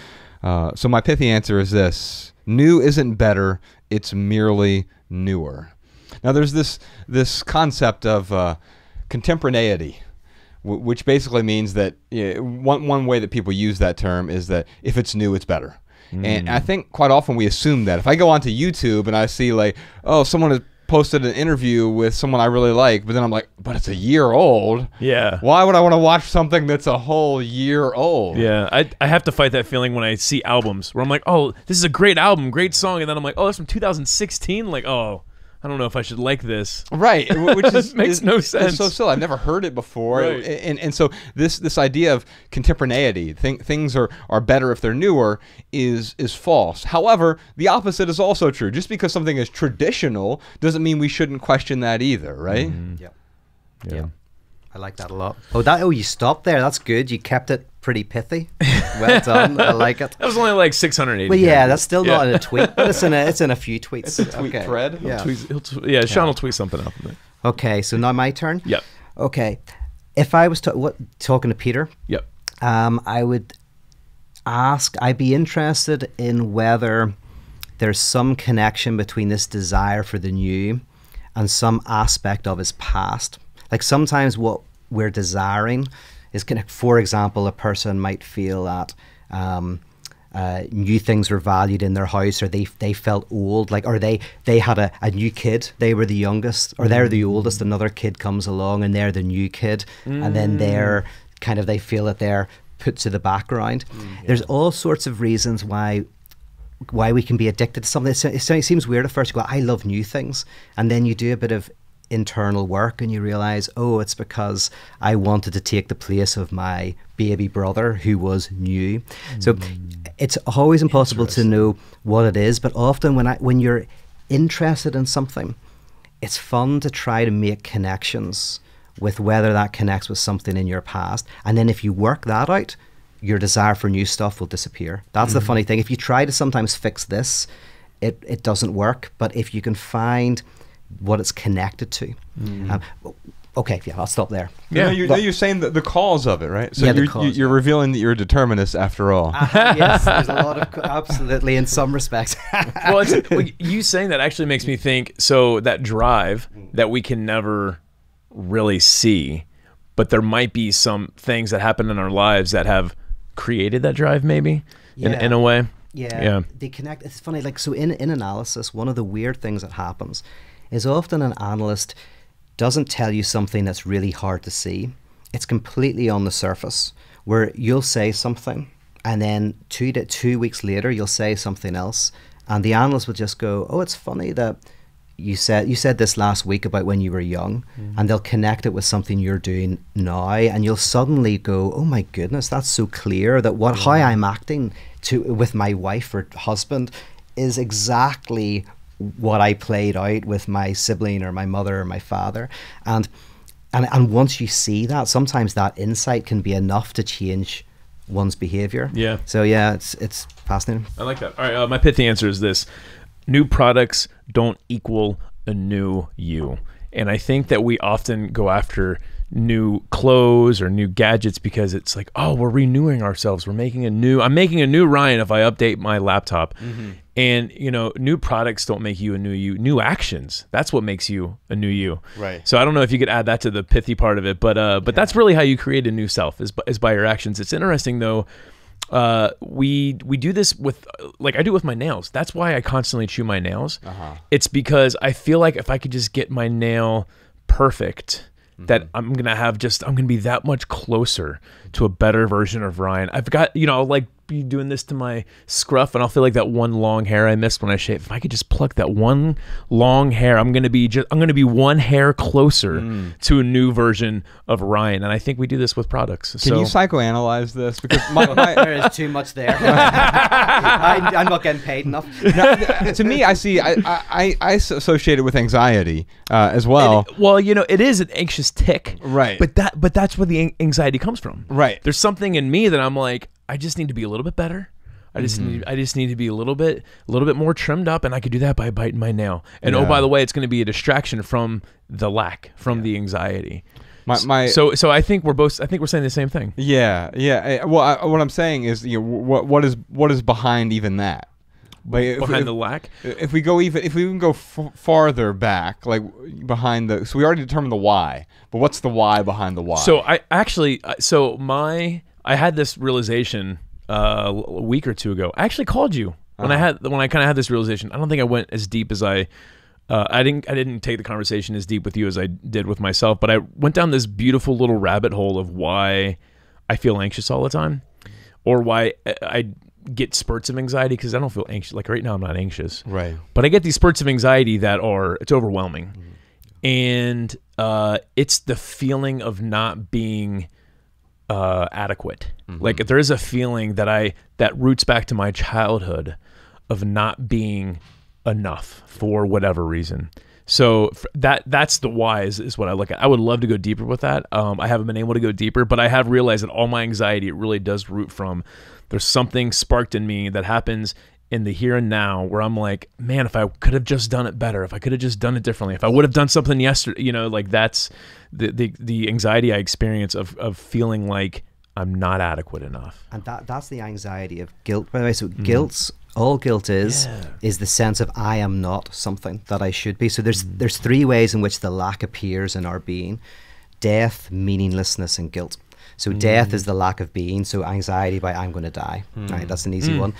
Uh, so my pithy answer is this: new isn't better; it's merely newer. Now there's this this concept of uh, contemporaneity, which basically means that you know, one one way that people use that term is that if it's new, it's better. Mm. And I think quite often we assume that. If I go onto YouTube and I see like, oh, someone has posted an interview with someone I really like, but then I'm like, but it's a year old. Yeah. Why would I want to watch something that's a whole year old? Yeah. I, I have to fight that feeling when I see albums where I'm like, oh, this is a great album, great song. And then I'm like, oh, that's from two thousand sixteen. Like, oh, I don't know if I should like this. Right, which is, makes is, no sense. It's so silly. I've never heard it before. Right. And, and so this this idea of contemporaneity, think, things are, are better if they're newer, is is false. However, the opposite is also true. Just because something is traditional doesn't mean we shouldn't question that either, right? Mm. Yeah. Yeah. Yeah. I like that a lot. Oh, that, oh, you stopped there. That's good. You kept it pretty pithy. Well done. I like it. That was only like six hundred eighty. Well, yeah, that's still yeah. not in a tweet, but it's in a, it's in a few tweets. It's a tweet okay. thread. Yeah, he'll tweet, he'll tw yeah Sean yeah. will tweet something up. Okay, so now my turn? Yep. Okay. If I was to, what, talking to Peter, yep. um, I would ask, I'd be interested in whether there's some connection between this desire for the new and some aspect of his past. Like sometimes what we're desiring is, kind of, for example, a person might feel that um, uh, new things were valued in their house, or they they felt old, like, or they they had a, a new kid, they were the youngest, or they're the oldest. Another kid comes along, and they're the new kid, mm. and then they're kind of they feel that they're put to the background. Mm, yeah. There's all sorts of reasons why why we can be addicted to something. It, it seems weird at first. You go, I love new things, and then you do a bit of internal work and you realize, oh, it's because I wanted to take the place of my baby brother who was new. Mm. So it's always impossible to know what it is, but often when I when you're interested in something, it's fun to try to make connections with whether that connects with something in your past. And then if you work that out, your desire for new stuff will disappear. That's mm. the funny thing. If you try to sometimes fix this, it, it doesn't work. But if you can find what it's connected to. Mm. Um, okay, yeah, I'll stop there. Yeah, no, you're, but, you're saying the, the cause of it, right? So yeah, you're, the cause, you're yeah. revealing that you're a determinist after all. Uh, yes, there's a lot of, absolutely, in some respects. Well, it's, well, you saying that actually makes me think, so that drive that we can never really see, but there might be some things that happen in our lives that have created that drive, maybe, yeah. in, in a way. Yeah, yeah, they connect. It's funny, like, so in, in analysis, one of the weird things that happens is often an analyst doesn't tell you something that's really hard to see. It's completely on the surface, where you'll say something, and then two, to, two weeks later, you'll say something else, and the analyst will just go, oh, it's funny that you said you said this last week about when you were young, mm. and they'll connect it with something you're doing now, and you'll suddenly go, oh my goodness, that's so clear that what yeah. how I'm acting to with my wife or husband is exactly what I played out with my sibling or my mother or my father. And and and once you see that, sometimes that insight can be enough to change one's behavior. Yeah. So yeah, it's it's fascinating. I like that. All right, uh, my pithy answer is this. New products don't equal a new you. And I think that we often go after new clothes or new gadgets because it's like, oh, we're renewing ourselves. We're making a new, I'm making a new Ryan if I update my laptop. Mm-hmm. And, you know, new products don't make you a new you. New actions, that's what makes you a new you. Right. So I don't know if you could add that to the pithy part of it, but uh, but yeah. that's really how you create a new self, is by, is by your actions. It's interesting though, Uh, we we do this with, like I do with my nails. That's why I constantly chew my nails. Uh-huh. It's because I feel like if I could just get my nail perfect, mm-hmm. that I'm gonna have just I'm gonna be that much closer to a better version of Ryan. I've got, you know, I'll like be doing this to my scruff, and I'll feel like that one long hair I missed when I shaved. If I could just pluck that one long hair, I'm gonna be just I'm gonna be one hair closer mm. to a new version of Ryan. And I think we do this with products. Can so. you psychoanalyze this? Because my, my, there is too much there. I, I'm not getting paid enough. No, to me, I see I I, I associate it with anxiety uh, as well. And, well, you know, it is an anxious tick, right? But that but that's where the anxiety comes from, right? There's something in me that I'm like, I just need to be a little bit better. I just mm-hmm. need I just need to be a little bit a little bit more trimmed up, and I could do that by biting my nail. And yeah. oh, by the way, it's going to be a distraction from the lack, from yeah. the anxiety. My, my so so I think we're both I think we're saying the same thing. Yeah, yeah. Well, I, what I'm saying is, you know, what what is what is behind even that? Like behind if, the lack. If we go even if we even go f farther back, like behind the so we already determined the why, but what's the why behind the why? So I actually so my. I had this realization uh, a week or two ago. I actually called you when uh-huh. I had when I kind of had this realization. I don't think I went as deep as I, uh, I didn't I didn't take the conversation as deep with you as I did with myself. But I went down this beautiful little rabbit hole of why I feel anxious all the time, or why I get spurts of anxiety, because I don't feel anxious. Like right now, I'm not anxious. Right. But I get these spurts of anxiety that are it's overwhelming, mm-hmm. and uh, it's the feeling of not being. Uh, adequate. Mm-hmm. Like there is a feeling that I that roots back to my childhood of not being enough for whatever reason. So that that's the why is, is what I look at. I would love to go deeper with that. Um, I haven't been able to go deeper, but I have realized that all my anxiety, it really does root from there's something sparked in me that happens in the here and now where I'm like, man, if I could have just done it better, if I could have just done it differently, if I would have done something yesterday, you know, like that's the, the, the anxiety I experience of, of feeling like I'm not adequate enough. And that, that's the anxiety of guilt, by the way. So mm. guilt's, all guilt is, yeah. is the sense of I am not something that I should be. So there's, mm. there's three ways in which the lack appears in our being: death, meaninglessness, and guilt. So mm. death is the lack of being. So anxiety by I'm going to die. Mm. Right, that's an easy mm. one.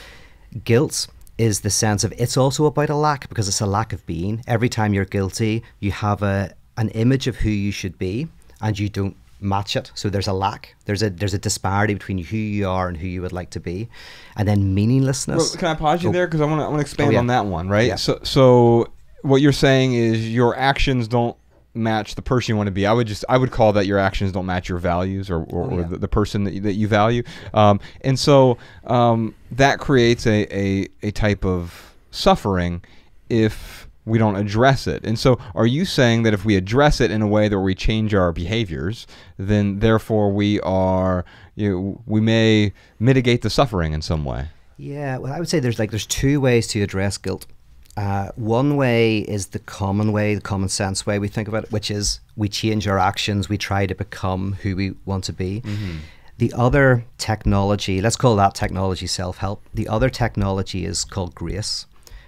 Guilt is the sense of it's also about a lack, because it's a lack of being. Every time you're guilty, you have a an image of who you should be and you don't match it. So there's a lack. There's a there's a disparity between who you are and who you would like to be. And then meaninglessness. Well, can I pause you oh. there? Because I want to I want to expand oh, yeah. on that one, right? Yeah. So so what you're saying is your actions don't match the person you want to be. I would just I would call that your actions don't match your values or, or, oh, yeah. or the, the person that you, that you value, um, and so um, that creates a, a a type of suffering if we don't address it. And so are you saying that if we address it in a way that we change our behaviors, then therefore we are you know, we may mitigate the suffering in some way? Yeah, well, I would say there's like there's two ways to address guilt. Uh, one way is the common way, the common sense way we think about it, which is we change our actions, we try to become who we want to be. Mm-hmm. The other technology, let's call that technology self-help. The other technology is called grace.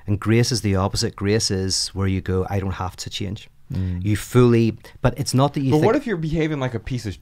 And grace is the opposite. Grace is where you go, I don't have to change. Mm. You fully, but it's not that you. But what if you're behaving like a piece of?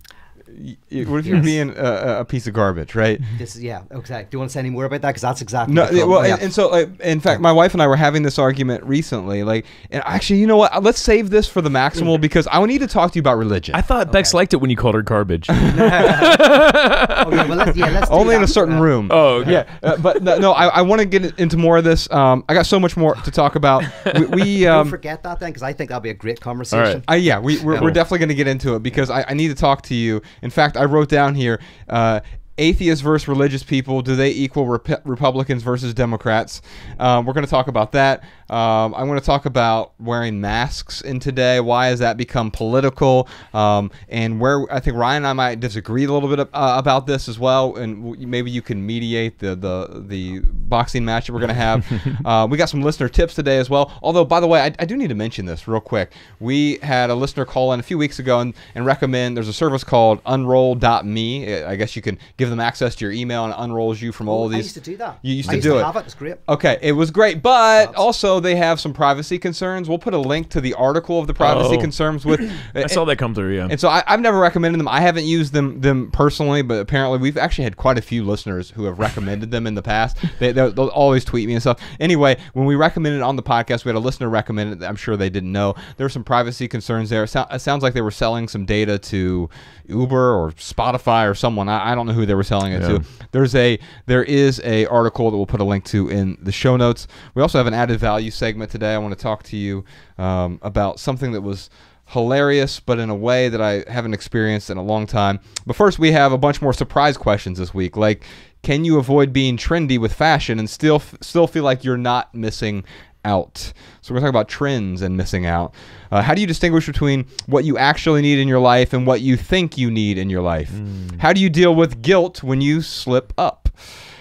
What if yes. you're being a, a piece of garbage, right? This is, yeah, exactly. Do you want to say any more about that? Because that's exactly. No, the well, yeah. and, and so uh, in fact, my wife and I were having this argument recently. Like, and actually, you know what? Let's save this for the maximal because I need to talk to you about religion. I thought okay. Bex liked it when you called her garbage. okay, well, let's, yeah, let's Only in a certain uh, room. Oh, okay. yeah. Uh, but no, no I, I want to get into more of this. Um, I got so much more to talk about. We, we um, don't forget that then, because I think that'll be a great conversation. All right. uh, yeah, we, we're, cool. we're definitely going to get into it because I, I need to talk to you. In fact, I wrote down here, uh, atheists versus religious people, do they equal rep Republicans versus Democrats? Um, we're going to talk about that. Um, I want to talk about wearing masks in today. Why has that become political? Um, and where I think Ryan and I might disagree a little bit uh, about this as well. And w maybe you can mediate the the, the boxing match that we're going to have. uh, we got some listener tips today as well. Although, by the way, I, I do need to mention this real quick. We had a listener call in a few weeks ago and, and recommend there's a service called Unroll dot me. I guess you can give them access to your email and it unrolls you from all of these. I used to do that. You used to do it. I used to have it. It's great. Okay, it was great. But also, they have some privacy concerns. We'll put a link to the article of the privacy oh. concerns with I saw that come through, yeah. And so I, I've never recommended them. I haven't used them them personally, but apparently we've actually had quite a few listeners who have recommended them in the past. They, they'll, they'll always tweet me and stuff. Anyway, when we recommended it on the podcast, we had a listener recommend it that I'm sure they didn't know. There were some privacy concerns there. It, so, it sounds like they were selling some data to Uber or Spotify or someone. I, I don't know who they were selling it yeah. to. There's a, there is a article that we'll put a link to in the show notes. We also have an added value segment today. I want to talk to you um, about something that was hilarious, but in a way that I haven't experienced in a long time. But first, we have a bunch more surprise questions this week, like, can you avoid being trendy with fashion and still f still feel like you're not missing out? So we're going to talk about trends and missing out. Uh, how do you distinguish between what you actually need in your life and what you think you need in your life? Mm. How do you deal with guilt when you slip up?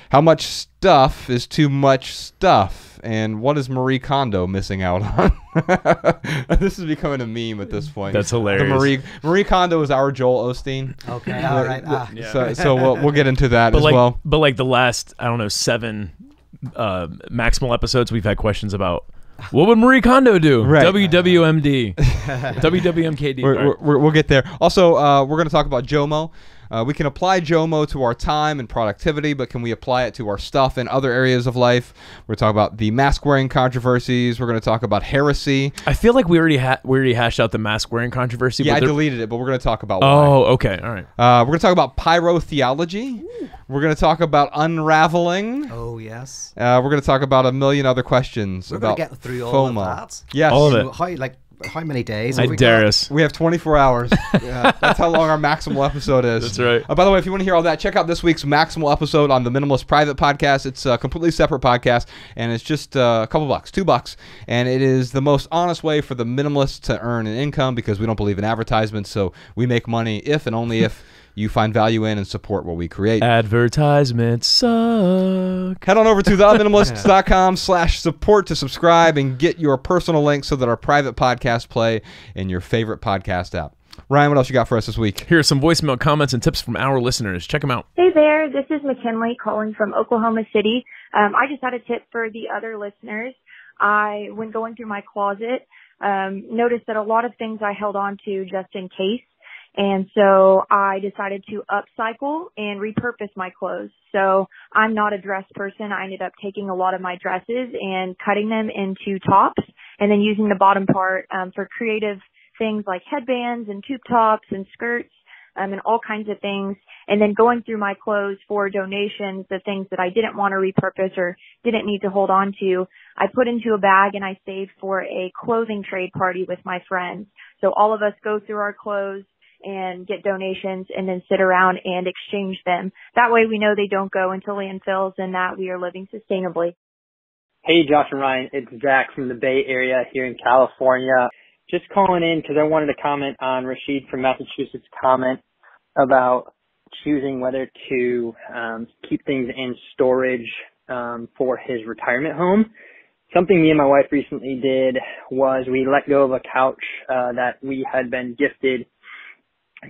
How much stuff is too much stuff? And what is Marie Kondo missing out on? This is becoming a meme at this point. That's hilarious. The Marie Marie Kondo is our Joel Osteen. Okay, the, all right. Ah. Yeah. So, so we'll, we'll get into that but as like, well. But like the last, I don't know, seven uh, maximal episodes, we've had questions about what would Marie Kondo do? Right. W W M D. W W M K D. We're, right. we're, we'll get there. Also, uh, we're going to talk about JOMO. Uh, we can apply JOMO to our time and productivity, but can we apply it to our stuff and other areas of life? We're talking about the mask-wearing controversies. We're going to talk about heresy. I feel like we already ha we already hashed out the mask-wearing controversy. Yeah, but I deleted it, but we're going to talk about Oh, why. okay. All right. Uh, we're going to talk about pyrotheology. Ooh. We're going to talk about unraveling. Oh, yes. Uh, we're going to talk about a million other questions we're about gonna get through all FOMO. Of that. Yes. All of it. How, like, how many days? I dare us. We have twenty-four hours. Yeah, that's how long our maximal episode is. That's right. Uh, by the way, if you want to hear all that, check out this week's maximal episode on the Minimalist Private Podcast. It's a completely separate podcast, and it's just uh, a couple bucks, two bucks. And it is the most honest way for the minimalist to earn an income because we don't believe in advertisements. So we make money if and only if you find value in and support what we create. Advertisements suck. Head on over to the minimalists dot com slash support to subscribe and get your personal link so that our private podcasts play in your favorite podcast app. Ryan, what else you got for us this week? Here are some voicemail comments and tips from our listeners. Check them out. Hey there, this is McKinley calling from Oklahoma City. Um, I just had a tip for the other listeners. I, when going through my closet, um, noticed that a lot of things I held on to just in case. And so I decided to upcycle and repurpose my clothes. So I'm not a dress person. I ended up taking a lot of my dresses and cutting them into tops and then using the bottom part um, for creative things like headbands and tube tops and skirts um, and all kinds of things. And then going through my clothes for donations, the things that I didn't want to repurpose or didn't need to hold on to, I put into a bag and I saved for a clothing trade party with my friends. So all of us go through our clothes and get donations and then sit around and exchange them. That way we know they don't go into landfills and that we are living sustainably. Hey, Josh and Ryan. It's Zach from the Bay Area here in California. Just calling in because I wanted to comment on Rashid from Massachusetts' comment about choosing whether to um, keep things in storage um, for his retirement home. Something me and my wife recently did was we let go of a couch uh, that we had been gifted,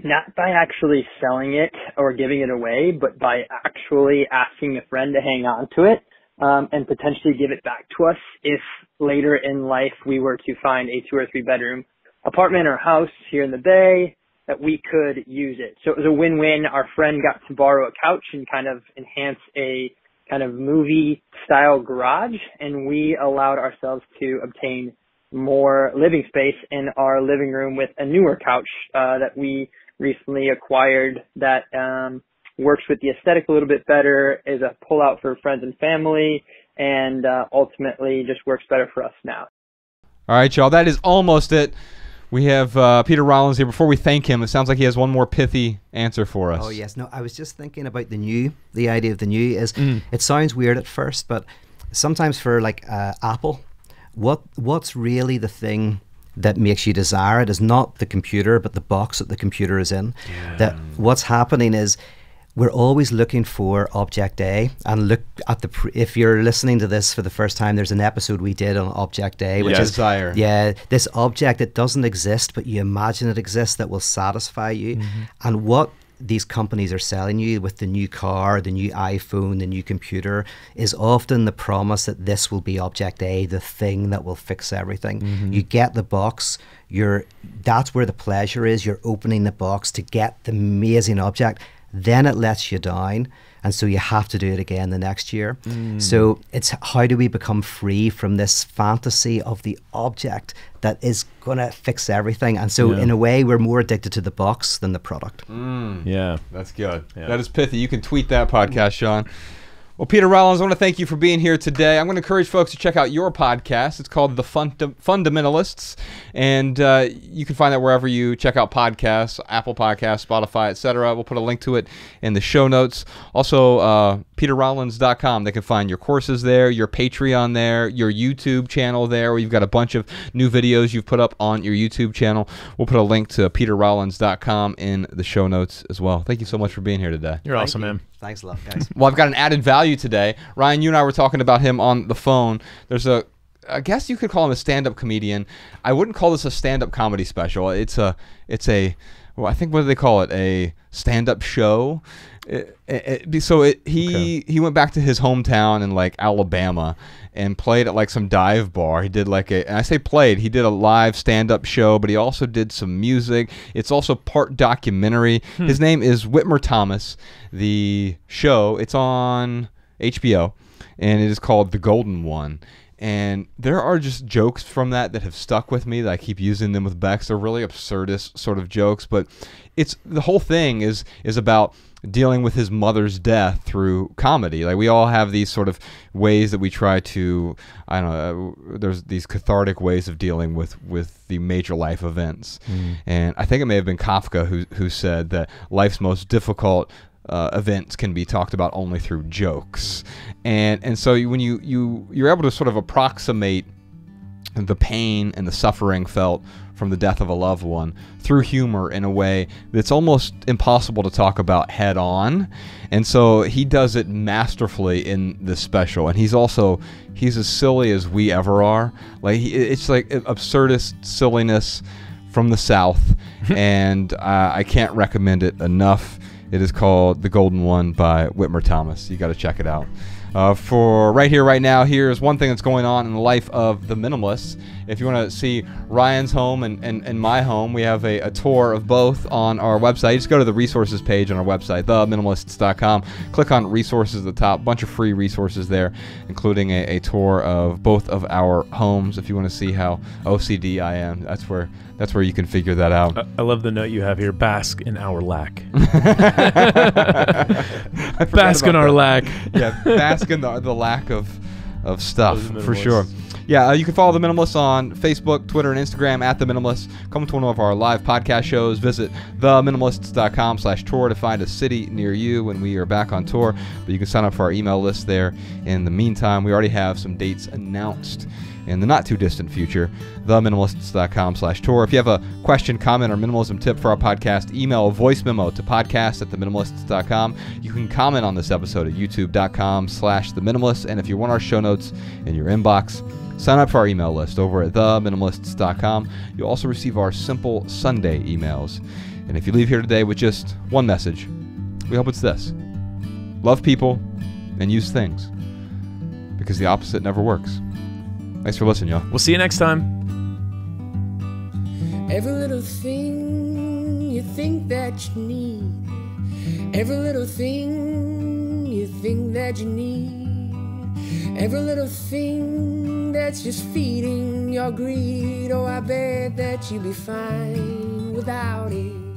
not by actually selling it or giving it away, but by actually asking a friend to hang on to it um, and potentially give it back to us if later in life we were to find a two or three bedroom apartment or house here in the Bay, that we could use it. So it was a win-win. Our friend got to borrow a couch and kind of enhance a kind of movie-style garage, and we allowed ourselves to obtain more living space in our living room with a newer couch uh, that we recently acquired that um, works with the aesthetic a little bit better, is a pull-out for friends and family, and uh, ultimately just works better for us now. All right, y'all, that is almost it. We have uh, Peter Rollins here. Before we thank him, it sounds like he has one more pithy answer for us. Oh, yes. No, I was just thinking about the new, the idea of the new is, mm. It sounds weird at first, but sometimes for like uh, Apple, what what's really the thing that makes you desire it is not the computer, but the box that the computer is in. Yeah. That what's happening is we're always looking for Object A, and look at the, pre if you're listening to this for the first time, there's an episode we did on Object A, which yes. is, desire. yeah, this object that doesn't exist, but you imagine it exists that will satisfy you. Mm-hmm. And what these companies are selling you with the new car, the new iPhone, the new computer, is often the promise that this will be Object A, the thing that will fix everything. Mm-hmm. You get the box, you're, that's where the pleasure is, you're opening the box to get the amazing object. Then it lets you down, and so you have to do it again the next year. Mm. So it's how do we become free from this fantasy of the object that is going to fix everything? And so yeah. in a way, we're more addicted to the box than the product. Mm. Yeah, that's good. Yeah. That is pithy. You can tweet that podcast, Sean. Well, Peter Rollins, I want to thank you for being here today. I'm going to encourage folks to check out your podcast. It's called The Funda Fundamentalists, and uh, you can find that wherever you check out podcasts, Apple Podcasts, Spotify, et cetera. We'll put a link to it in the show notes. Also, uh, Peter Rollins dot com. They can find your courses there, your Patreon there, your YouTube channel there, where you've got a bunch of new videos you've put up on your YouTube channel. We'll put a link to Peter Rollins dot com in the show notes as well. Thank you so much for being here today. You're awesome, man. Thanks a lot, guys. Well, I've got an added value today. Ryan, you and I were talking about him on the phone. There's a, I guess you could call him a stand-up comedian. I wouldn't call this a stand-up comedy special. It's a, it's a, well, I think what do they call it? A stand-up show. It, it, it, so it, he okay. he went back to his hometown in like Alabama and played at like some dive bar. He did like a, and I say played, he did a live stand-up show, but he also did some music. It's also part documentary. Hmm. His name is Whitmer Thomas. The show, it's on H B O, and it is called The Golden One. And there are just jokes from that that have stuck with me that I keep using them with Bex. They're really absurdist sort of jokes, but it's the whole thing is is about dealing with his mother's death through comedy. Like we all have these sort of ways that we try to, I don't know, there's these cathartic ways of dealing with with the major life events. Mm. And I think it may have been Kafka who who said that life's most difficult Uh, events can be talked about only through jokes, and and so when you you you're able to sort of approximate the pain and the suffering felt from the death of a loved one through humor in a way that's almost impossible to talk about head on, and so he does it masterfully in this special. And he's also he's as silly as we ever are. Like he, it's like absurdist silliness from the South, and uh, I can't recommend it enough. It is called The Golden One by Whitmer Thomas. You got to check it out. Uh, for right here, right now, here's one thing that's going on in the life of the Minimalists. If you want to see Ryan's home and, and, and my home, we have a, a tour of both on our website. Just go to the resources page on our website, the minimalists dot com. Click on resources at the top. Bunch of free resources there, including a, a tour of both of our homes. If you want to see how O C D I am, that's where that's where you can figure that out. I, I love the note you have here. Bask in our lack. Bask in our that. lack. Yeah, bask. The, the lack of, of stuff, for sure. Yeah, uh, you can follow The Minimalists on Facebook, Twitter, and Instagram at The Minimalists. Come to one of our live podcast shows. Visit the minimalists dot com slash tour to find a city near you when we are back on tour. But you can sign up for our email list there. In the meantime, we already have some dates announced in the not-too-distant future, the minimalists dot com slash tour. If you have a question, comment, or minimalism tip for our podcast, email a voice memo to podcast at the minimalists dot com. You can comment on this episode at youtube dot com slash the minimalists. And if you want our show notes in your inbox, sign up for our email list over at the minimalists dot com. You'll also receive our Simple Sunday emails. And if you leave here today with just one message, we hope it's this. Love people and use things, because the opposite never works. Thanks for listening, y'all. We'll see you next time. Every little thing you think that you need, every little thing you think that you need, every little thing that's just feeding your greed. Oh, I bet that you'd be fine without it.